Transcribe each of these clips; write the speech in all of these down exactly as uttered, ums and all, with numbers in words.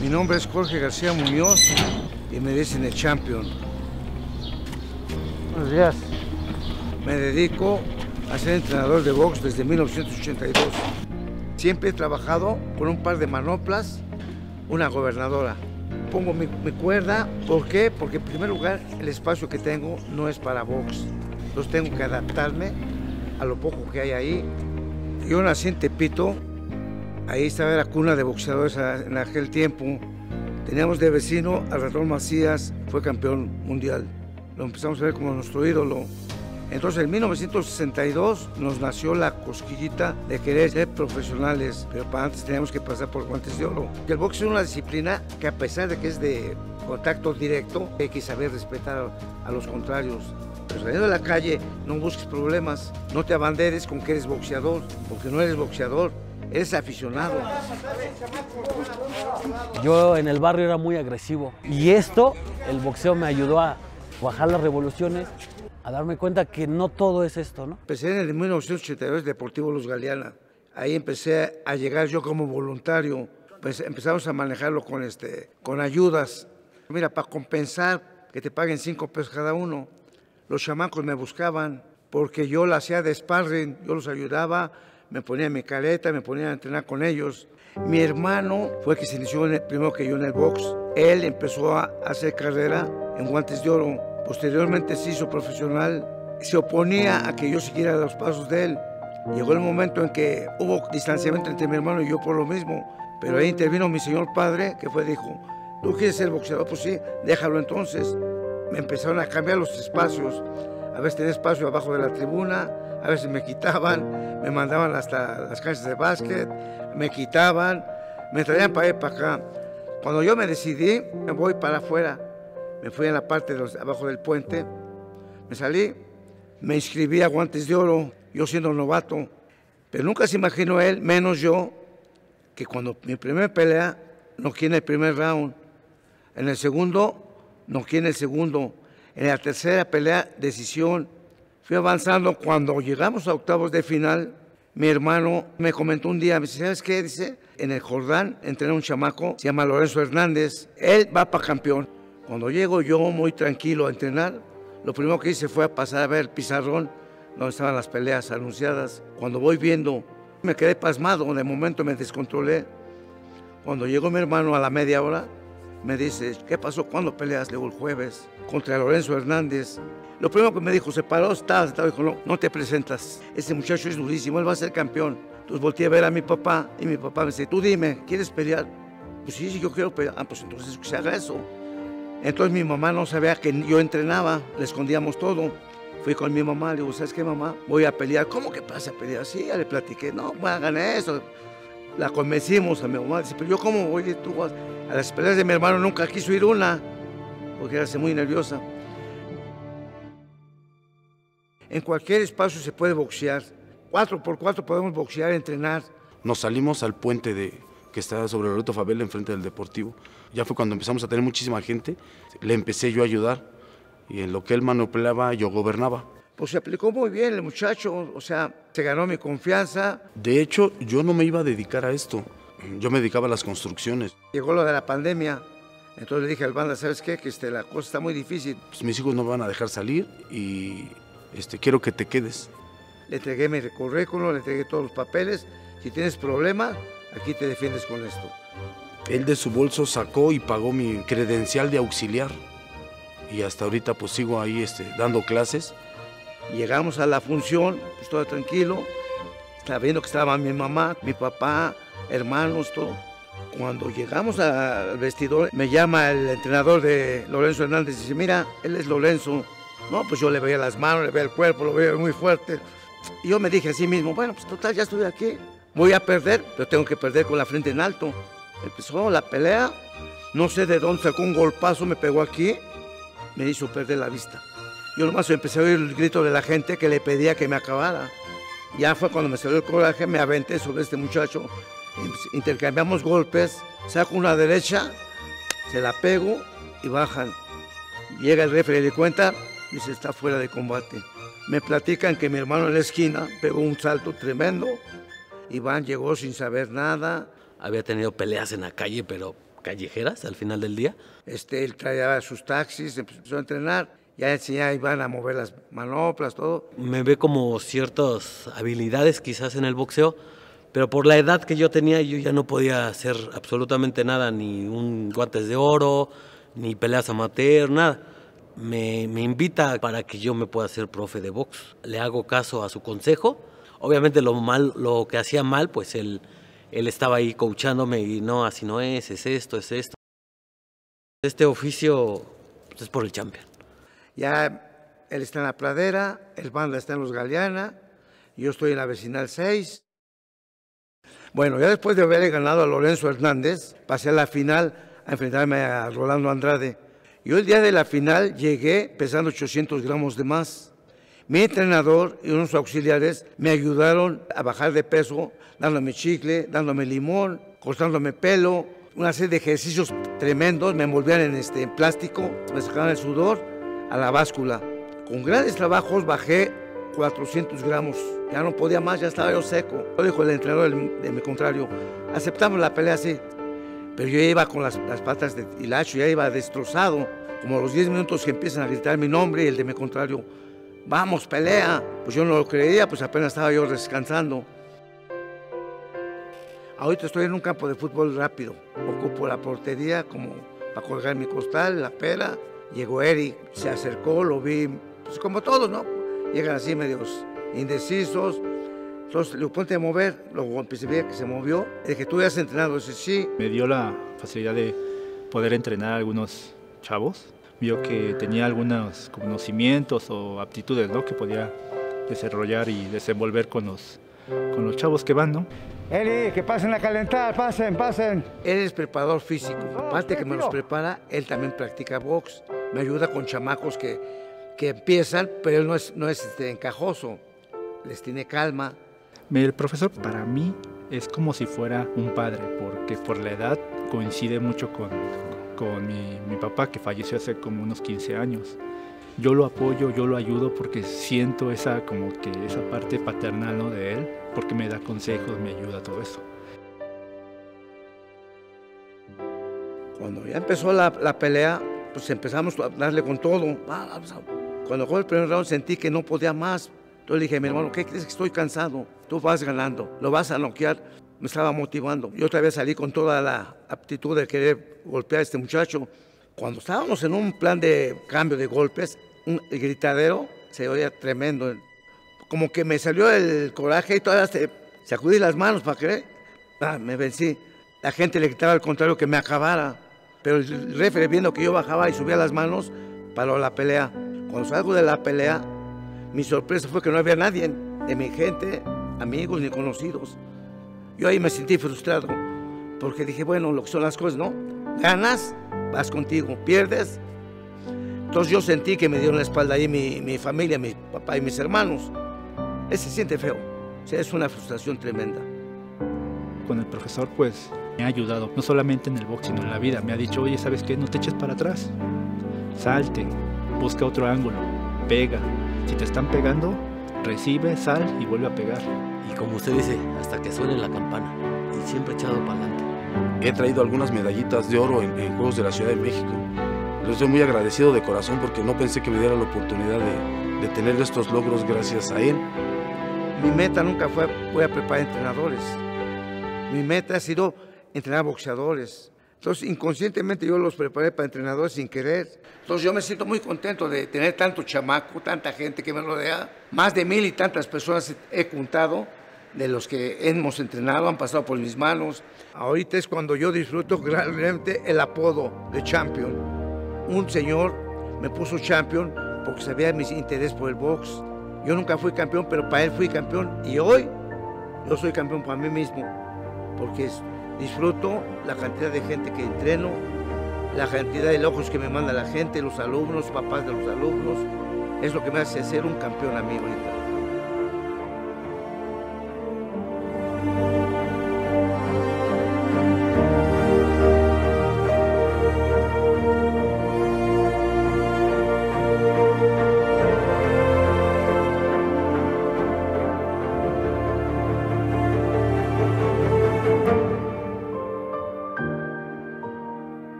Mi nombre es Jorge García Muñoz y me dicen el Champion. Buenos días. Me dedico a ser entrenador de box desde mil novecientos ochenta y dos. Siempre he trabajado con un par de manoplas, una gobernadora. Pongo mi, mi cuerda, ¿por qué? Porque en primer lugar el espacio que tengo no es para box. Entonces tengo que adaptarme a lo poco que hay ahí. Yo nací en Tepito. Ahí estaba la cuna de boxeadores en aquel tiempo. Teníamos de vecino al Ratón Macías, fue campeón mundial. Lo empezamos a ver como nuestro ídolo. Entonces en mil novecientos sesenta y dos nos nació la cosquillita de querer ser profesionales, pero para antes teníamos que pasar por guantes de oro. El boxeo es una disciplina que, a pesar de que es de contacto directo, hay que saber respetar a los contrarios. Pero saliendo de la calle no busques problemas, no te abanderes con que eres boxeador, porque no eres boxeador. Es aficionado. Yo en el barrio era muy agresivo y esto, el boxeo me ayudó a bajar las revoluciones, a darme cuenta que no todo es esto, ¿no? Empecé en el mil novecientos ochenta y dos Deportivo Luz Galeana. Ahí empecé a llegar yo como voluntario. Pues empezamos a manejarlo con, este, con ayudas. Mira, para compensar que te paguen cinco pesos cada uno. Los chamacos me buscaban porque yo la hacía de sparring, yo los ayudaba. Me ponía mi caleta, me ponía a entrenar con ellos. Mi hermano fue el que se inició en el, primero que yo en el box. Él empezó a hacer carrera en guantes de oro. Posteriormente se hizo profesional. Se oponía a que yo siguiera los pasos de él. Llegó el momento en que hubo distanciamiento entre mi hermano y yo por lo mismo. Pero ahí intervino mi señor padre, que fue, dijo, ¿tú quieres ser boxeador? Pues sí, déjalo entonces. Me empezaron a cambiar los espacios. A veces tenía espacio abajo de la tribuna, a veces me quitaban, me mandaban hasta las canchas de básquet, me quitaban, me traían para ir para acá. Cuando yo me decidí, me voy para afuera. Me fui a la parte de los, abajo del puente, me salí, me inscribí a Guantes de Oro, yo siendo novato. Pero nunca se imaginó él, menos yo, que cuando mi primera pelea, noqueé en el primer round. En el segundo, noqueé en el segundo. En la tercera pelea, decisión. Fui avanzando. Cuando llegamos a octavos de final, mi hermano me comentó un día, me dice, ¿sabes qué? Dice, en el Jordán entrené un chamaco, se llama Lorenzo Hernández. Él va para campeón. Cuando llego yo muy tranquilo a entrenar, lo primero que hice fue a pasar a ver el pizarrón donde estaban las peleas anunciadas. Cuando voy viendo, me quedé pasmado. De momento me descontrolé. Cuando llegó mi hermano a la media hora, me dice, ¿qué pasó? ¿Cuándo peleas? Le digo, el jueves, contra Lorenzo Hernández. Lo primero que me dijo, se paró, estaba sentado, dijo, no, no te presentas. Este muchacho es durísimo, él va a ser campeón. Entonces volteé a ver a mi papá y mi papá me dice, tú dime, ¿quieres pelear? Pues sí, sí, yo quiero pelear. Ah, pues entonces que se haga eso. Entonces mi mamá no sabía que yo entrenaba, le escondíamos todo. Fui con mi mamá, le digo, ¿sabes qué, mamá? Voy a pelear. ¿Cómo que vas a pelear? Sí, ya le platiqué, no, hagan eso. La convencimos a mi mamá, dice, pero yo cómo voy, tú vas. A las peleas de mi hermano nunca quiso ir una, porque era muy nerviosa. En cualquier espacio se puede boxear. Cuatro por cuatro podemos boxear, entrenar. Nos salimos al puente de, que está sobre Loreto Fabel, enfrente del Deportivo. Ya fue cuando empezamos a tener muchísima gente. Le empecé yo a ayudar y en lo que él manipulaba yo gobernaba. Pues se aplicó muy bien el muchacho, o sea, se ganó mi confianza. De hecho, yo no me iba a dedicar a esto. Yo me dedicaba a las construcciones. Llegó lo de la pandemia, entonces le dije al banda, ¿sabes qué? Que este, la cosa está muy difícil. Pues mis hijos no me van a dejar salir y este, quiero que te quedes. Le entregué mi currículum, le entregué todos los papeles. Si tienes problema, aquí te defiendes con esto. Él de su bolso sacó y pagó mi credencial de auxiliar. Y hasta ahorita pues sigo ahí este, dando clases. Llegamos a la función, pues todo tranquilo. Estaba viendo que estaba mi mamá, mi papá, hermanos, todo. Cuando llegamos al vestidor, me llama el entrenador de Lorenzo Hernández y dice, mira, él es Lorenzo. No, pues yo le veía las manos, le veía el cuerpo, lo veía muy fuerte. Y yo me dije a sí mismo, bueno, pues total, ya estoy aquí. Voy a perder, pero tengo que perder con la frente en alto. Empezó la pelea, no sé de dónde sacó un golpazo, me pegó aquí, me hizo perder la vista. Yo nomás empecé a oír el grito de la gente que le pedía que me acabara. Ya fue cuando me salió el coraje, me aventé sobre este muchacho. Intercambiamos golpes, saco una derecha, se la pego y bajan. Llega el referee de cuenta, dice, está fuera de combate. Me platican que mi hermano en la esquina pegó un salto tremendo. Iván llegó sin saber nada. Había tenido peleas en la calle, pero callejeras al final del día. Este, él traía sus taxis, empezó a entrenar. Ya enseñaba a Iván a mover las manoplas, todo. Me ve como ciertas habilidades quizás en el boxeo, pero por la edad que yo tenía yo ya no podía hacer absolutamente nada, ni un guantes de oro, ni peleas amateur, nada. Me, me invita para que yo me pueda ser profe de box. Le hago caso a su consejo. Obviamente lo, mal, lo que hacía mal, pues él, él estaba ahí coachándome y no, así no es, es esto, es esto. Este oficio pues, es por el Champion. Ya él está en la pradera, el banda está en Luz Galeana, yo estoy en la vecinal seis. Bueno, ya después de haberle ganado a Lorenzo Hernández, pasé a la final a enfrentarme a Rolando Andrade. Yo el día de la final llegué pesando ochocientos gramos de más. Mi entrenador y unos auxiliares me ayudaron a bajar de peso, dándome chicle, dándome limón, cortándome pelo, una serie de ejercicios tremendos, me envolvían en, este, en plástico, me sacaban el sudor a la báscula. Con grandes trabajos bajé cuatrocientos gramos, ya no podía más, ya estaba yo seco. Lo dijo el entrenador de mi contrario, aceptamos la pelea así. Pero yo iba con las, las patas de hilacho, ya iba destrozado. Como a los diez minutos que empiezan a gritar mi nombre y el de mi contrario, vamos, pelea. Pues yo no lo creía, pues apenas estaba yo descansando. Ahorita estoy en un campo de fútbol rápido. Ocupo la portería como para colgar mi costal, la pera. Llegó Eric, se acercó, lo vi, pues como todos, ¿no? Llegan así medios indecisos. Entonces, le ponte a mover, luego empecé a ver que se movió. Dije, tú ya has entrenado, dice, sí. Me dio la facilidad de poder entrenar a algunos chavos. Vio que tenía algunos conocimientos o aptitudes, ¿no? Que podía desarrollar y desenvolver con los, con los chavos que van, ¿no? Eli, que pasen a calentar, pasen, pasen. Él es preparador físico. Aparte que me los prepara, él también practica box. Me ayuda con chamacos que, que empiezan, pero él no es, no es este, encajoso. Les tiene calma. El profesor para mí es como si fuera un padre, porque por la edad coincide mucho con, con mi, mi papá, que falleció hace como unos quince años. Yo lo apoyo, yo lo ayudo porque siento esa, como que esa parte paternal, ¿no? De él, porque me da consejos, me ayuda, todo eso. Cuando ya empezó la, la pelea, pues empezamos a darle con todo. Cuando acabó el primer round sentí que no podía más. Entonces le dije, mi hermano, ¿qué crees que estoy cansado? Tú vas ganando, lo vas a noquear. Me estaba motivando. Yo otra vez salí con toda la aptitud de querer golpear a este muchacho. Cuando estábamos en un plan de cambio de golpes, un gritadero se oía tremendo. Como que me salió el coraje y todavía se, sacudí las manos para creer. Ah, me vencí. La gente le gritaba al contrario que me acabara. Pero el referee viendo que yo bajaba y subía las manos, paró la pelea. Cuando salgo de la pelea, mi sorpresa fue que no había nadie de mi gente, amigos ni conocidos. Yo ahí me sentí frustrado porque dije, bueno, lo que son las cosas, ¿no? Ganas, vas contigo, pierdes. Entonces yo sentí que me dieron la espalda ahí mi, mi familia, mi papá y mis hermanos. Se siente feo, o sea, es una frustración tremenda. Con el profesor, pues, me ha ayudado, no solamente en el box, sino en la vida. Me ha dicho, oye, ¿sabes qué? No te eches para atrás, salte, busca otro ángulo, pega. Si te están pegando, recibe, sal y vuelve a pegar. Y como usted dice, hasta que suene la campana. Y siempre echado para adelante. He traído algunas medallitas de oro en, en Juegos de la Ciudad de México. Yo estoy muy agradecido de corazón porque no pensé que me diera la oportunidad de, de tener estos logros gracias a él. Mi meta nunca fue voy a preparar entrenadores. Mi meta ha sido entrenar boxeadores. Entonces, inconscientemente yo los preparé para entrenadores sin querer. Entonces, yo me siento muy contento de tener tanto chamaco, tanta gente que me rodea. Más de mil y tantas personas he juntado de los que hemos entrenado, han pasado por mis manos. Ahorita es cuando yo disfruto realmente el apodo de Champion. Un señor me puso Champion porque sabía mis interés por el box. Yo nunca fui campeón, pero para él fui campeón. Y hoy, yo soy campeón para mí mismo, porque es... Disfruto la cantidad de gente que entreno, la cantidad de logros que me manda la gente, los alumnos, papás de los alumnos. Es lo que me hace ser un campeón a mí ahorita.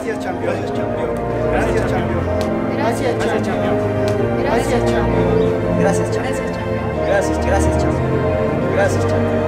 Gracias, Champion. Gracias, Champion. Gracias, Champion. Gracias, Champion. Gracias, Champion. Gracias, Champion. Gracias, Champion. Gracias, Champion.